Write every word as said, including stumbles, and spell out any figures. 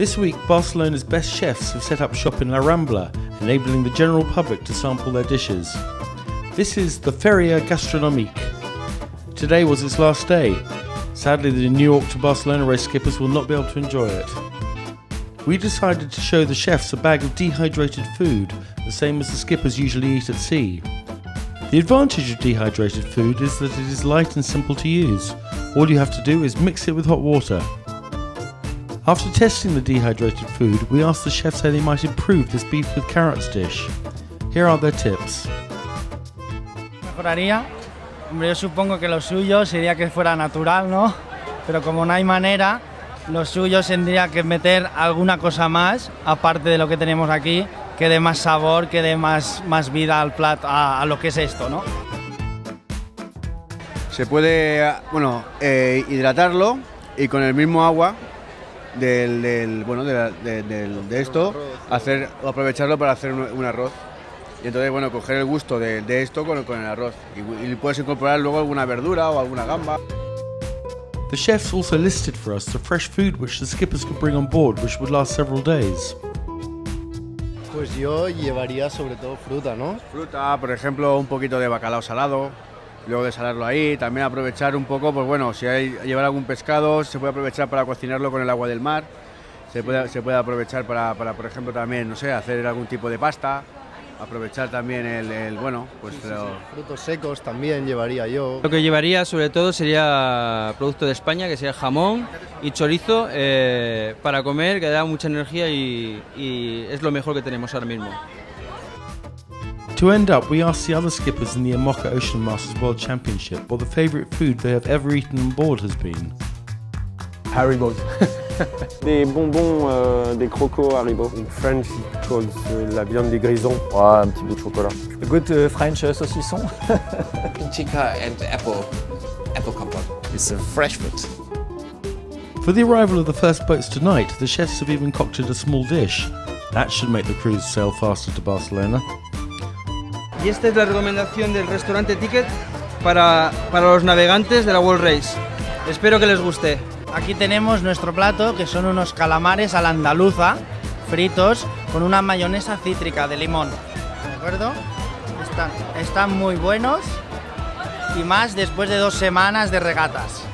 This week, Barcelona's best chefs have set up shop in La Rambla, enabling the general public to sample their dishes. This is the Feria Gastronomique. Today was its last day. Sadly, the New York to Barcelona race skippers will not be able to enjoy it. We decided to show the chefs a bag of dehydrated food, the same as the skippers usually eat at sea. The advantage of dehydrated food is that it is light and simple to use. All you have to do is mix it with hot water. After testing the dehydrated food, we asked the chefs how they might improve this beef with carrots dish. Here are their tips. Mejoraría. Hombre, yo supongo que lo suyo sería que fuera natural, ¿no? Pero como no hay manera, lo suyo tendría que meter alguna cosa más, aparte de lo que tenemos aquí, que dé más sabor, que dé más, más vida al plato, a, a lo que es esto, ¿no? Se puede, bueno, eh, hidratarlo y con el mismo agua del, del bueno, de, la, de, de, de esto, hacer, aprovecharlo para hacer un, un arroz. Y entonces, bueno, coger el gusto de, de esto con, con el arroz. Y, y puedes incorporar luego alguna verdura o alguna gamba. The chefs also listed for us the fresh food which the skippers could bring on board, which would last several days. Pues yo llevaría sobre todo fruta, ¿no? Fruta, por ejemplo, un poquito de bacalao salado, luego de salarlo ahí, también aprovechar un poco, pues bueno, si hay llevar algún pescado, se puede aprovechar para cocinarlo con el agua del mar, se puede, se puede aprovechar para, para, por ejemplo, también, no sé, hacer algún tipo de pasta, aprovechar también el, el bueno, pues sí, sí, lo... sí. Frutos secos también llevaría yo. Lo que llevaría sobre todo sería producto de España, que sería jamón y chorizo, eh, para comer, que da mucha energía y, y es lo mejor que tenemos ahora mismo. To end up, we asked the other skippers in the Imoca Ocean Masters World Championship what the favourite food they have ever eaten on board has been. Haribo. Des bonbons, euh, des crocos Haribo. In French, it calls euh, la viande des grisons. Ah, oh, un petit bout de chocolat. A good uh, French uh, saucisson. Chica and apple, apple compote. It's a fresh fruit. For the arrival of the first boats tonight, the chefs have even concocted a small dish. That should make the cruise sail faster to Barcelona. Y esta es la recomendación del restaurante Ticket para, para los navegantes de la World Race. Espero que les guste. Aquí tenemos nuestro plato, que son unos calamares a la andaluza, fritos, con una mayonesa cítrica de limón, ¿de acuerdo? Están, están muy buenos, y más después de dos semanas de regatas.